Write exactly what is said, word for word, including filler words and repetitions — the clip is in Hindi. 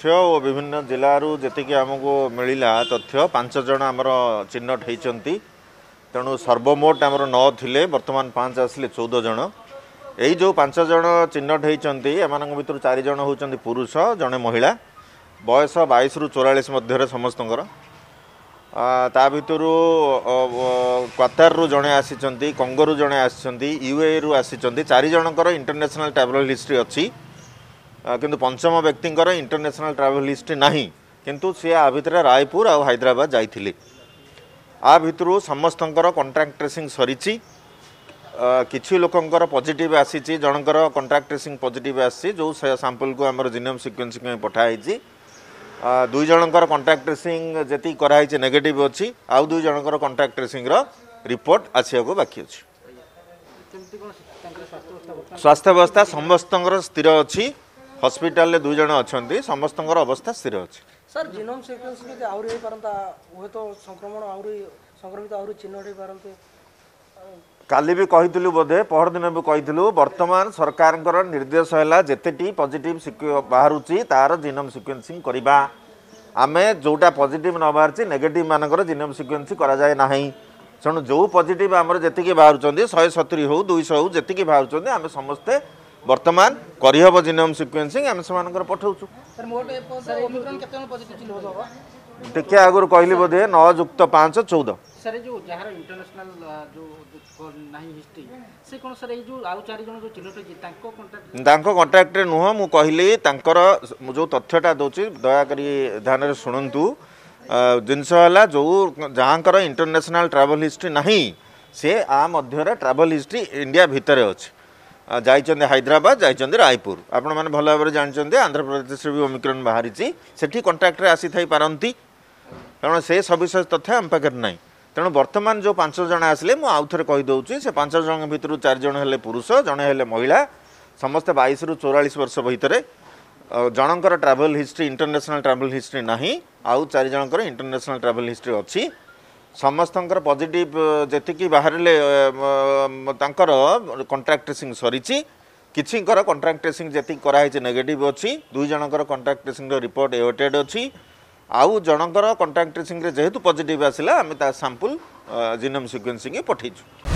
तथ्य और विभिन्न जिलू जी आमको मिलला तथ्य पांच जन आमर चिन्हट होती तेणु सर्वमोट आमर नौ थिले वर्तमान पांच आसिले चौदह जन यही जो पांच जन चिन्हट होती एम भर चार जन होती पुरुष जड़े महिला बयस बाईस रु चौरालीस मध्य समस्त ता भर क्वातार रु जड़े आसी कंगो जड़े आसी यूए रु आसी चारिजर इंटरनेशनल ट्रावेल हिस्ट्री अच्छी किंतु पंचम व्यक्तिंकर इंटरनेशनल ट्रावेल हिस्ट्री नहीं किंतु सी आ भितर रायपुर आ हैदराबाद जाइथिले आ भितर समस्तंकर कॉन्ट्रैक्ट ट्रेसिंग सरीची किछि लोकंकर पॉजिटिव आसीची जनकर कॉन्ट्रैक्ट ट्रेसिंग पॉजिटिव आसी जो सैंपल को हमर जीनोम सीक्वेंसिंग में पठाइछि दुई जनकर कॉन्ट्रैक्ट ट्रेसिंग जति कराइछि नेगेटिव अछि आ दुई जनकर कॉन्ट्रैक्ट ट्रेसिंग रो रिपोर्ट आसी को बाकी अछि स्वास्थ्य अवस्था समस्तंकर स्थिर अछि हॉस्पिटल दुई जन अच्छा समस्त अवस्था स्थिर अच्छे सर जीनोम सीक्वेंस में आउरी हो परंता वो तो संक्रमण आउरी संक्रमित आउरी चिन्ह हो परंते काली भी कहितलु बोधे पहर दिन भी कहितलु वर्तमान सरकार के निर्देश हैला जतेटी पॉजिटिव बाहरुची तार जीनोम सीक्वेंसिंग करबा आमे जोटा पॉजिटिव न बाहरची नेगेटिव मानकर जीनोम सीक्वेंसिंग करा जाय नाही तेणु जो पॉजिटिव आमर जतिके बाहरुचंदी एक सौ सत्तर हो दो सौ हो जतिके बाहरुचंदी आमे समस्ते वर्तमान करहब जीनोम सिक्वेन्सींग आम से पठाऊँ देखिए आगुरी कहली बोधे नौ जुक्त पाँच चौदह सर जो इंटरनेशनल जो नहीं हिस्ट्री से कोन सर जो आउ चार जन जो चिन्हट तांको कांटेक्ट रे नुह मु कहली तांकर जो तथ्यटा दोची दया करी ध्यान रे सुनंतु जिनस हला जो जहाँकर इंटरनेशनल ट्रैवल हिस्ट्री नहीं से आ मध्य ट्रैवल हिस्ट्री इंडिया भितर अछि जाइचंदे हैदराबाद जाइचंदे रायपुर आपण माने भल भाव जानते आंध्र प्रदेश भी ओमिक्रॉन बाहरी सेठी कॉन्ट्रैक्ट रे आसी थाई पारंती कारण से सविशेष तथ्य आम पाखे ना तेणु वर्तमान जो पांच जन आसिले मु आउ थे कहीदे से पांच जन भितर चार जन हेले पुरुष जड़े हेले महिला समस्ते बाईस रु चौरालीस वर्ष भितर जनकर travel history international travel history ना आउ चार जनकर इंटरनेशनल ट्रावेल हिस्ट्री अच्छी समस्तंकर पॉजिटिव जतिकी बाहरले तांकर कॉन्ट्रैक्ट ट्रेसिंग सरीची किछिंकर कॉन्ट्रैक्ट ट्रेसिंग जति कराइछि नेगेटिव अछि दुई जनकर कॉन्ट्रैक्ट ट्रेसिंग रिपोर्ट एवटेड अछि आउ जनकर कॉन्ट्रैक्ट ट्रेसिंग रे जेहेतु पॉजिटिव आसिला आमे ता सैंपल जीनोम सीक्वेंसिंग पठैछु।